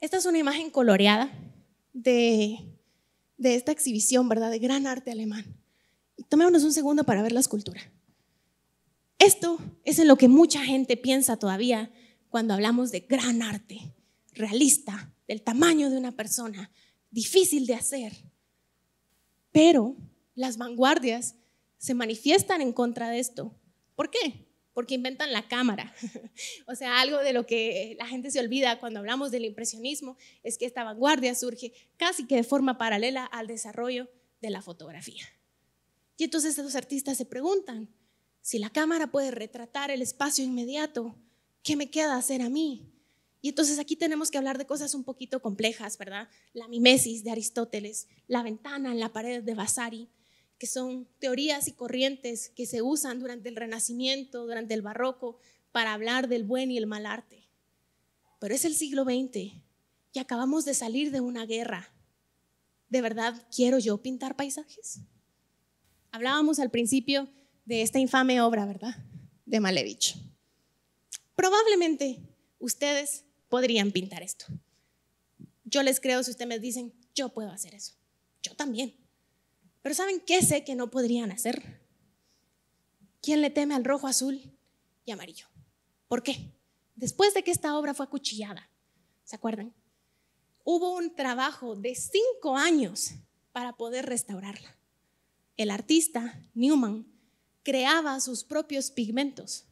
Esta es una imagen coloreada de esta exhibición, ¿verdad?, de gran arte alemán. Tomémonos un segundo para ver la escultura. Esto es en lo que mucha gente piensa todavía cuando hablamos de gran arte, realista, del tamaño de una persona, difícil de hacer. Pero las vanguardias se manifiestan en contra de esto. ¿Por qué? Porque inventan la cámara. O sea, algo de lo que la gente se olvida cuando hablamos del impresionismo es que esta vanguardia surge casi que de forma paralela al desarrollo de la fotografía. Y entonces los artistas se preguntan, si la cámara puede retratar el espacio inmediato, ¿qué me queda hacer a mí? Y entonces aquí tenemos que hablar de cosas un poquito complejas, ¿verdad? La mimesis de Aristóteles, la ventana en la pared de Vasari, que son teorías y corrientes que se usan durante el Renacimiento, durante el Barroco, para hablar del buen y el mal arte. Pero es el siglo XX y acabamos de salir de una guerra. ¿De verdad quiero yo pintar paisajes? Hablábamos al principio de esta infame obra, ¿verdad?, de Malevich. Probablemente ustedes podrían pintar esto. Yo les creo si ustedes me dicen, yo puedo hacer eso. Yo también. Pero ¿saben qué sé que no podrían hacer? ¿Quién le teme al rojo, azul y amarillo? ¿Por qué? Después de que esta obra fue acuchillada, ¿se acuerdan? Hubo un trabajo de 5 años para poder restaurarla. El artista Newman creaba sus propios pigmentos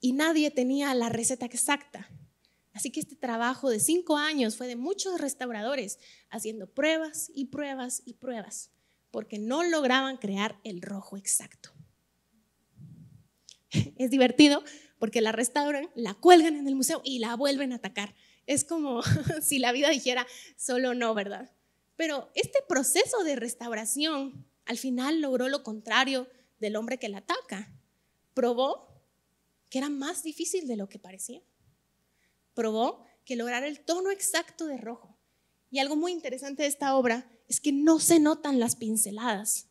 y nadie tenía la receta exacta. Así que este trabajo de 5 años fue de muchos restauradores haciendo pruebas y pruebas y pruebas, porque no lograban crear el rojo exacto. Es divertido porque la restauran, la cuelgan en el museo y la vuelven a atacar. Es como si la vida dijera solo no, ¿verdad? Pero este proceso de restauración al final logró lo contrario del hombre que la ataca. Probó que era más difícil de lo que parecía. Probó que lograr el tono exacto de rojo. Y algo muy interesante de esta obra es que no se notan las pinceladas,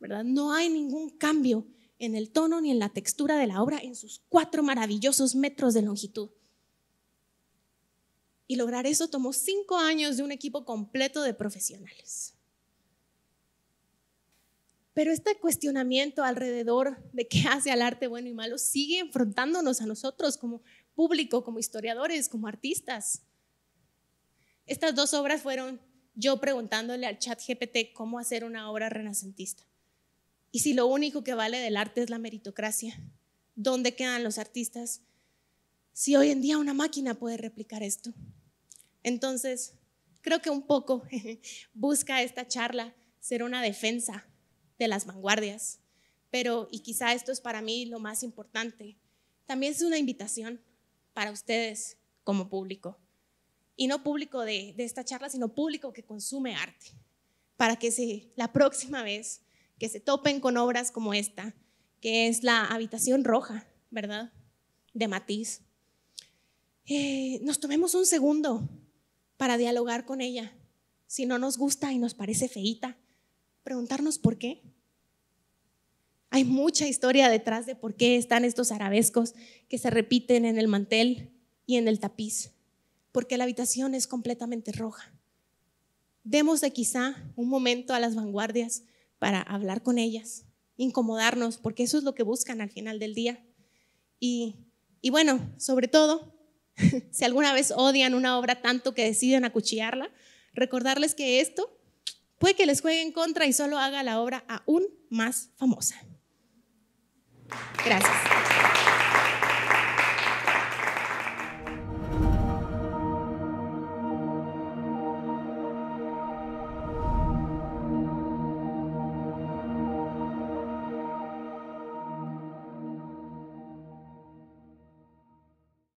¿verdad? No hay ningún cambio en el tono ni en la textura de la obra en sus 4 maravillosos metros de longitud. Y lograr eso tomó 5 años de un equipo completo de profesionales. Pero este cuestionamiento alrededor de qué hace al arte bueno y malo sigue enfrentándonos a nosotros como público, como historiadores, como artistas. Estas 2 obras fueron yo preguntándole al chat GPT cómo hacer una obra renacentista. Y si lo único que vale del arte es la meritocracia, ¿dónde quedan los artistas si hoy en día una máquina puede replicar esto? Entonces, creo que un poco busca esta charla ser una defensa de las vanguardias, pero, y quizá esto es para mí lo más importante, también es una invitación para ustedes como público, y no público de esta charla, sino público que consume arte, para que la próxima vez que se topen con obras como esta, que es la habitación roja, ¿verdad?, de Matisse, nos tomemos un segundo para dialogar con ella. Si no nos gusta y nos parece feíta, preguntarnos por qué. Hay mucha historia detrás de por qué están estos arabescos que se repiten en el mantel y en el tapiz, porque la habitación es completamente roja. Demos de quizá un momento a las vanguardias para hablar con ellas, incomodarnos, porque eso es lo que buscan al final del día. Y bueno, sobre todo, si alguna vez odian una obra tanto que deciden acuchillarla, recordarles que esto puede que les juegue en contra y solo haga la obra aún más famosa. Gracias.